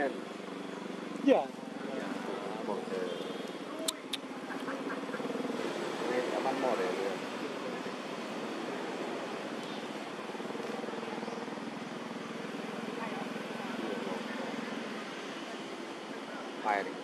heavy. Yeah. Firing.